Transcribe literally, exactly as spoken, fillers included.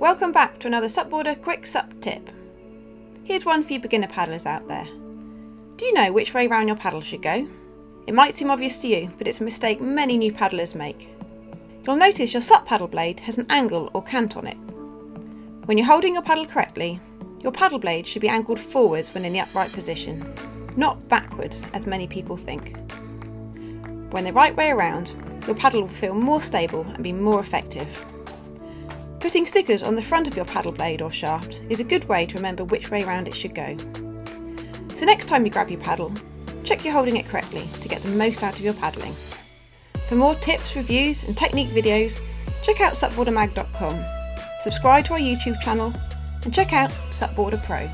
Welcome back to another SUPboarder quick SUP tip. Here's one for you beginner paddlers out there. Do you know which way round your paddle should go? It might seem obvious to you, but it's a mistake many new paddlers make. You'll notice your SUP paddle blade has an angle or cant on it. When you're holding your paddle correctly, your paddle blade should be angled forwards when in the upright position, not backwards as many people think. When the right way around, your paddle will feel more stable and be more effective. Putting stickers on the front of your paddle blade or shaft is a good way to remember which way round it should go. So next time you grab your paddle, check you're holding it correctly to get the most out of your paddling. For more tips, reviews and technique videos, check out SUPboarder mag dot com, subscribe to our YouTube channel and check out SUPboarder Pro.